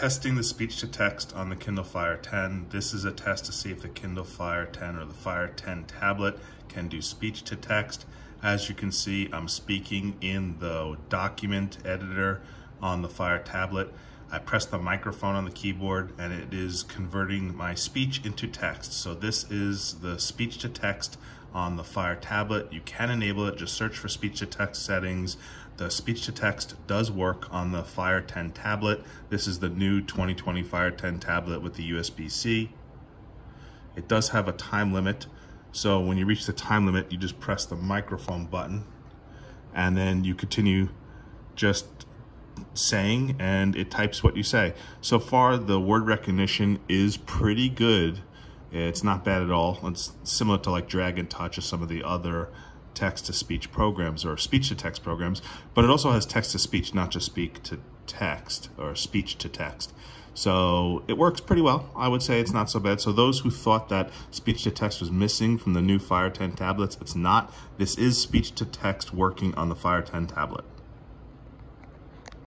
testing the speech-to-text on the Kindle Fire 10. This is a test to see if the Kindle Fire 10 or the Fire 10 tablet can do speech-to-text. As you can see, I'm speaking in the document editor on the Fire tablet. I press the microphone on the keyboard and it is converting my speech into text. So this is the speech-to-text on the Fire tablet. You can enable it, just search for speech-to-text settings. The speech-to-text does work on the Fire 10 tablet. This is the new 2020 Fire 10 tablet with the USB-C. It does have a time limit. So when you reach the time limit, you just press the microphone button and then you continue just saying and it types what you say. So far the word recognition is pretty good. It's not bad at all. It's similar to like Dragon Touch or some of the other text-to-speech programs or speech-to-text programs, but it also has text-to-speech, not just speak-to-text or speech-to-text. So it works pretty well. I would say it's not so bad. So those who thought that speech-to-text was missing from the new Fire 10 tablets, it's not. This is speech-to-text working on the Fire 10 tablet.